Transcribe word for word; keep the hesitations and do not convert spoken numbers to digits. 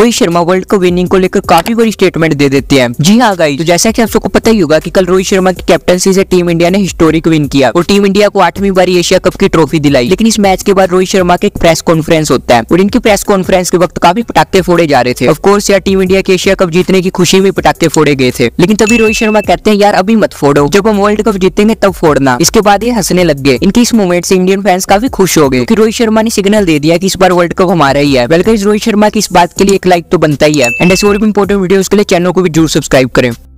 Rohit Sharma world cup winning को लेकर काफी बड़ी स्टेटमेंट दे देते हैं। जी हाँ गाइस, तो जैसा कि आप सबको पता ही होगा कि कल रोहित शर्मा की कैप्टनसी से टीम इंडिया ने हिस्टोरिक विन किया और टीम इंडिया को आठवीं बार एशिया कप की ट्रॉफी दिलाई। लेकिन इस मैच के बाद रोहित शर्मा के प्रेस कॉन्फ्रेंस होता है और इनकी प्रेस कॉन्फ्रेंस के वक्त काफी पटाखे फोड़े जा रहे थे। ऑफकोर्स यार टीम इंडिया के एशिया कप जीतने की खुशी में पटाखे फोड़े गए थे, लेकिन तभी रोहित शर्मा कहते हैं यार अभी मत फोड़ो, जब हम वर्ल्ड कप जीतेंगे तब फोड़ना। इसके बाद ये हंसने लग गए। इनकी इस मूवमेंट से इंडियन फैंस काफी खुश हो गए कि रोहित शर्मा ने सिग्नल दे दिया कि इस बार वर्ल्ड कप हमारा ही है। वेलकम रोहित शर्मा की इस बात के लिए एक लाइक तो बनता ही है एंड ऐसे और भी इंपॉर्टेंट वीडियोस के लिए चैनल को भी जरूर सब्सक्राइब करें।